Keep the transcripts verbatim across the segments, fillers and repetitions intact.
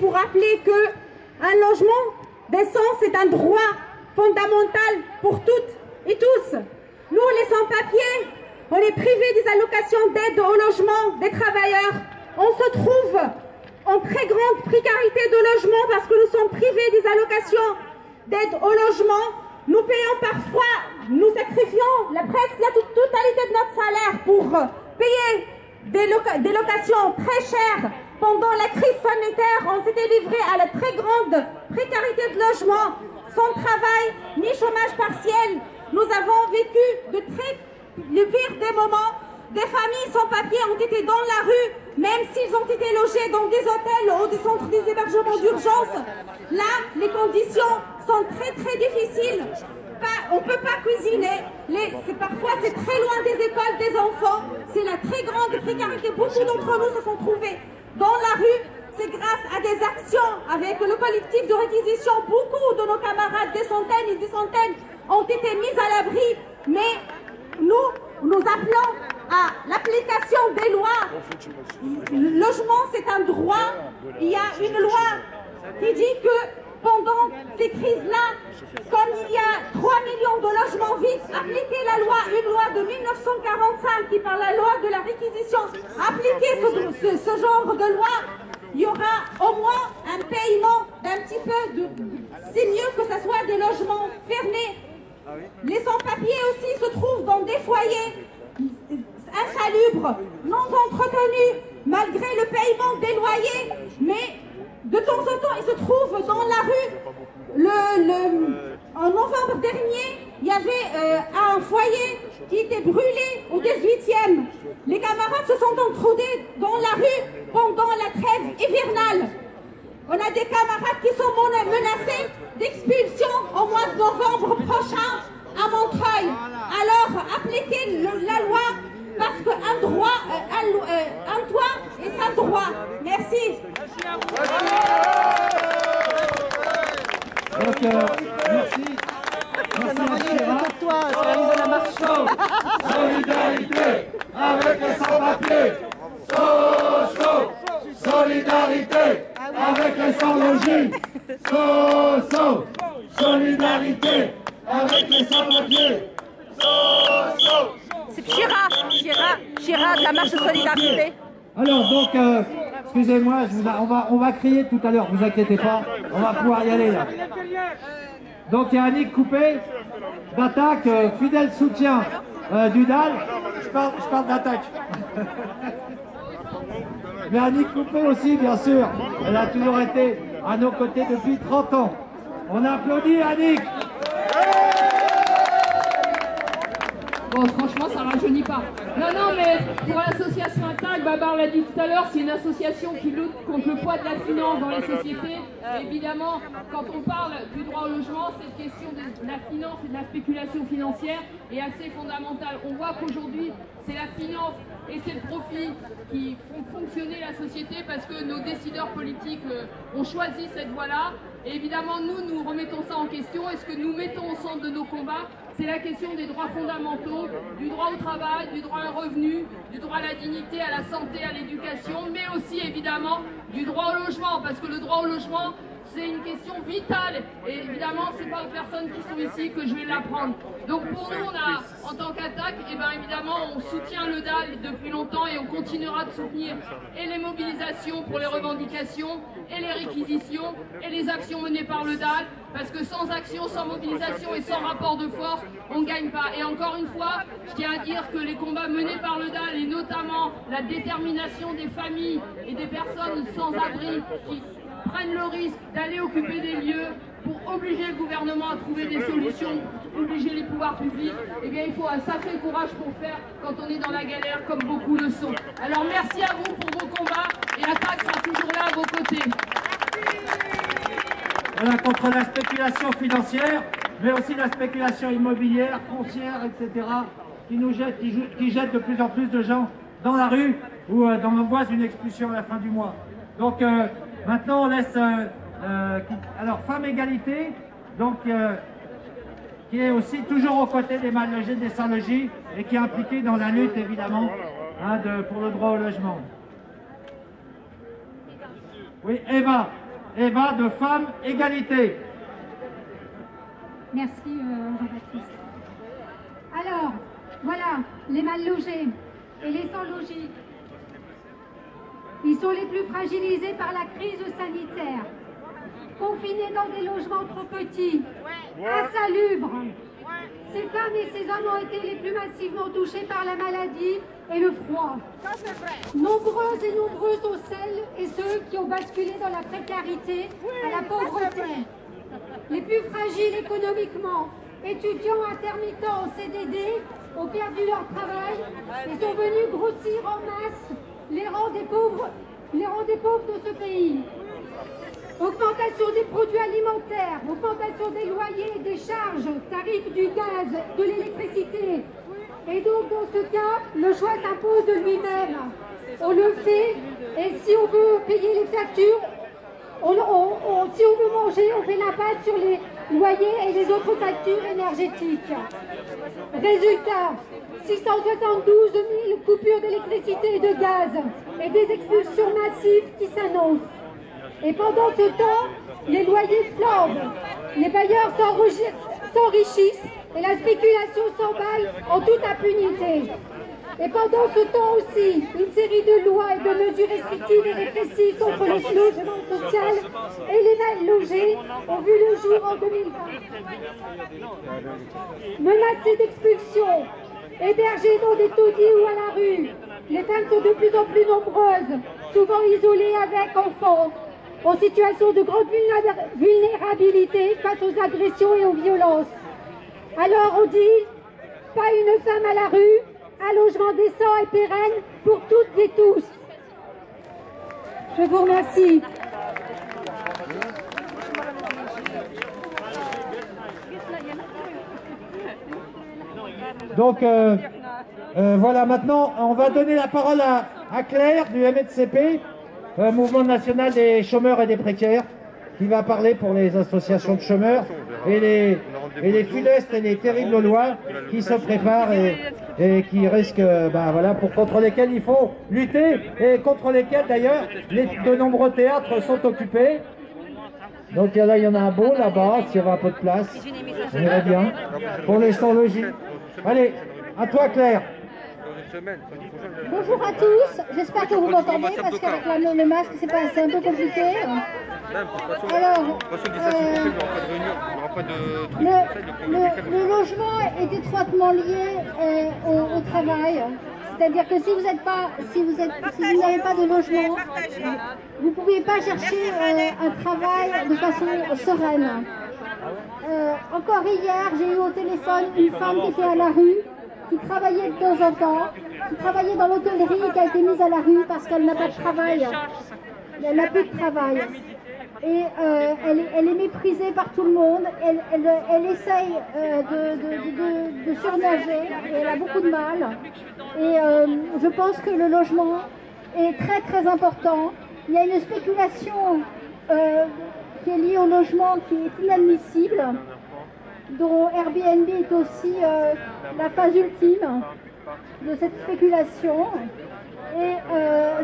pour rappeler qu'un logement décent, c'est un droit fondamental pour toutes et tous. Nous, les sans-papiers, on est privés des allocations d'aide au logement des travailleurs. On se trouve en très grande précarité de logement parce que nous sommes privés des allocations d'aide au logement. Nous payons parfois, nous sacrifions la, presque la totalité de notre salaire pour payer des, loca des locations très chères. Pendant la crise sanitaire, on s'était livré à la très grande précarité de logement, sans travail, ni chômage partiel. Nous avons vécu de très, le pire des moments. Des familles sans papier ont été dans la rue, même s'ils ont été logés dans des hôtels ou des centres des hébergements d'urgence. Là, les conditions sont très très difficiles. Pas, on ne peut pas cuisiner. Les, parfois, c'est très loin des écoles des enfants. C'est la très grande précarité. Beaucoup d'entre nous se sont trouvés dans la rue. C'est grâce à des actions avec le collectif de réquisition. Beaucoup de nos camarades, des centaines et des centaines, ont été mis à l'abri. Mais nous, nous appelons à l'application des lois. Le logement, c'est un droit. Il y a une loi qui dit que pendant ces crises-là, comme il y a trois millions de logements vides, appliquez la loi, une loi de mille neuf cent quarante-cinq qui parle de la loi de la réquisition. Appliquez ce, ce, ce genre de loi, il y aura au moins un paiement d'un petit peu. C'est mieux que ce soit des logements fermés. Les sans-papiers aussi se trouvent dans des foyers insalubres, non entretenus, malgré le paiement des loyers, mais de temps en temps, ils se trouvent dans la rue. Le, le, en novembre dernier, il y avait euh, un foyer qui était brûlé au dix-huitième. Les camarades se sont intrudés dans la rue pendant la trêve hivernale. On a des camarades qui sont menacés d'expulsion au mois de novembre prochain à Montreuil. Alors, appliquez le, la loi, parce qu'un droit, euh, un, euh, un toit est un droit. Merci. Donc, euh, merci. Merci à toi, c'est la marche. Solidarité avec les sans-papiers. So-so. Solidarité avec les sans-logis. So-so. Solidarité avec les sans-papiers. So-so. C'est Chira, Chira, Chira de la marche de solidarité. Alors donc, euh, excusez-moi, on va, on va crier tout à l'heure, vous inquiétez pas, on va pouvoir y aller là. Donc il y a Annick Coupé, d'Attac, euh, fidèle soutien euh, du D A L. Je parle, je parle d'Attac. Mais Annick Coupé aussi, bien sûr, elle a toujours été à nos côtés depuis trente ans. On applaudit Annick. Bon, franchement, ça ne rajeunit pas. Non, non, mais pour l'association Attac, Babar l'a dit tout à l'heure, c'est une association qui lutte contre le poids de la finance dans les sociétés. Et évidemment, quand on parle du droit au logement, cette question de la finance et de la spéculation financière est assez fondamentale. On voit qu'aujourd'hui, c'est la finance et c'est le profit qui font fonctionner la société parce que nos décideurs politiques ont choisi cette voie-là. Et évidemment, nous, nous remettons ça en question. Est-ce que nous mettons au centre de nos combats ? C'est la question des droits fondamentaux, du droit au travail, du droit à un revenu, du droit à la dignité, à la santé, à l'éducation, mais aussi évidemment du droit au logement, parce que le droit au logement, c'est une question vitale. Et évidemment, ce n'est pas aux personnes qui sont ici que je vais l'apprendre. Donc pour nous, on a, en tant qu'Attac, eh ben, évidemment, on soutient le D A L depuis longtemps et on continuera de soutenir et les mobilisations pour les revendications, et les réquisitions, et les actions menées par le D A L, parce que sans action, sans mobilisation et sans rapport de force, on ne gagne pas. Et encore une fois, je tiens à dire que les combats menés par le D A L, et notamment la détermination des familles et des personnes sans abri qui prennent le risque d'aller occuper des lieux pour obliger le gouvernement à trouver des solutions, obliger les pouvoirs publics, eh bien il faut un sacré courage pour faire quand on est dans la galère comme beaucoup le sont. Alors merci à vous pour vos combats et Attac sera toujours là à vos côtés. Voilà, contre la spéculation financière, mais aussi la spéculation immobilière, foncière, et cetera, qui nous jette, qui, qui jette de plus en plus de gens dans la rue ou euh, dans nos bois une expulsion à la fin du mois. Donc euh, maintenant, on laisse... Euh, euh, qui, alors, Femme Égalité, donc, euh, qui est aussi toujours aux côtés des mal logés, des sans logis, et qui est impliquée dans la lutte, évidemment, hein, de, pour le droit au logement. Oui, Eva. Eva de Femme Égalité. Merci, euh, Jean-Baptiste. Alors, voilà, les mal logés et les sans logis. Ils sont les plus fragilisés par la crise sanitaire. Confinés dans des logements trop petits, insalubres. Ces femmes et ces hommes ont été les plus massivement touchés par la maladie et le froid. Nombreuses et nombreux sont celles et ceux qui ont basculé dans la précarité, à la pauvreté. Les plus fragiles économiquement, étudiants, intermittents en C D D, ont perdu leur travail et sont venus grossir en masse les rangs des pauvres, les rangs des pauvres de ce pays. Augmentation des produits alimentaires, augmentation des loyers, des charges, tarifs du gaz, de l'électricité. Et donc, dans ce cas, le choix s'impose de lui-même. On le fait, et si on veut payer les factures, on, on, on, si on veut manger, on fait l'impasse sur les loyers et les autres factures énergétiques. Résultat, six cent soixante-douze mille coupures d'électricité et de gaz, et des expulsions massives qui s'annoncent. Et pendant ce temps, les loyers flambent, les bailleurs s'enrichissent et la spéculation s'emballe en toute impunité. Et pendant ce temps aussi, une série de lois et de mesures restrictives et répressives contre le logement social et les mal logés ont vu le jour en deux mille vingt. Menacées d'expulsion, hébergées dans des taudis ou à la rue, les femmes sont de plus en plus nombreuses, souvent isolées avec enfants, en situation de grande vulnérabilité face aux agressions et aux violences. Alors on dit, pas une femme à la rue, un logement décent et pérenne pour toutes et tous. Je vous remercie. Donc euh, euh, voilà, maintenant on va donner la parole à, à Claire du M N C P. Un mouvement national des chômeurs et des précaires qui va parler pour les associations de chômeurs et les, et les funestes et les terribles lois qui se préparent et, et qui risquent, bah voilà, pour, contre lesquelles il faut lutter et contre lesquelles d'ailleurs les, de nombreux théâtres sont occupés. Donc là, il y en a un beau là-bas, s'il y aura un peu de place, on ira bien, pour les sans-logis. Allez, à toi Claire. Bonjour à tous, j'espère que vous m'entendez parce qu'avec le masque c'est un peu compliqué. Alors, euh, le, le, le logement est étroitement lié euh, au, au travail. C'est-à-dire que si vous n'avez pas, si vous êtes, si vous n'avez pas de logement, vous ne pouvez pas chercher euh, un travail de façon sereine. Euh, encore hier, j'ai eu au téléphone une femme qui était à la rue, qui travaillait de temps en temps, qui travaillait dans l'hôtellerie et qui a été mise à la rue parce qu'elle n'a pas de travail. Elle n'a plus de travail. Et euh, elle, elle est méprisée par tout le monde. Elle, elle, elle essaye euh, de, de, de, de surnager et elle a beaucoup de mal. Et euh, je pense que le logement est très très important. Il y a une spéculation euh, qui est liée au logement qui est inadmissible, dont Airbnb est aussi euh, la phase ultime de cette spéculation. Et euh,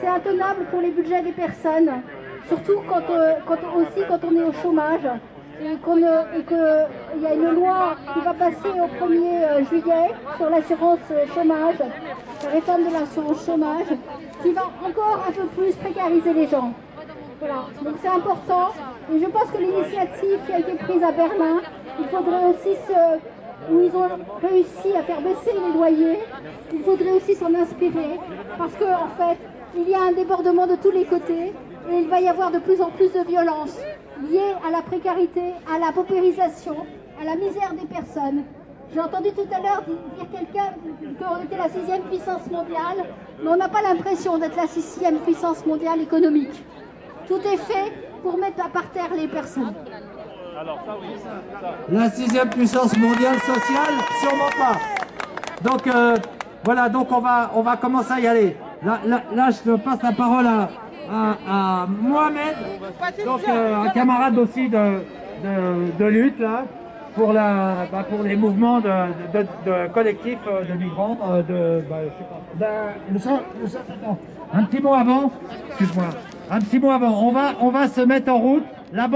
c'est intenable pour les budgets des personnes, surtout quand, euh, quand, aussi quand on est au chômage et qu'il euh, y a une loi qui va passer au premier juillet sur l'assurance chômage, la réforme de l'assurance chômage, qui va encore un peu plus précariser les gens. Voilà, donc c'est important et je pense que l'initiative qui a été prise à Berlin, il faudrait aussi, se, où ils ont réussi à faire baisser les loyers, il faudrait aussi s'en inspirer parce qu'en fait, il y a un débordement de tous les côtés et il va y avoir de plus en plus de violences liées à la précarité, à la paupérisation, à la misère des personnes. J'ai entendu tout à l'heure dire quelqu'un qu'on était la sixième puissance mondiale, mais on n'a pas l'impression d'être la sixième puissance mondiale économique. Tout est fait pour mettre à par terre les personnes. La sixième puissance mondiale sociale, sûrement pas. Donc euh, voilà, donc on va, on va commencer à y aller. Là, là, là je passe la parole à, à, à Mohamed, donc euh, un camarade aussi de, de, de lutte là, pour, la, bah, pour les mouvements de, de, de, de collectifs de migrants. Euh, de, bah, je sais pas, de, le, le, le, attends, un petit mot avant, excuse-moi. Un petit mot avant. On va, on va se mettre en route. La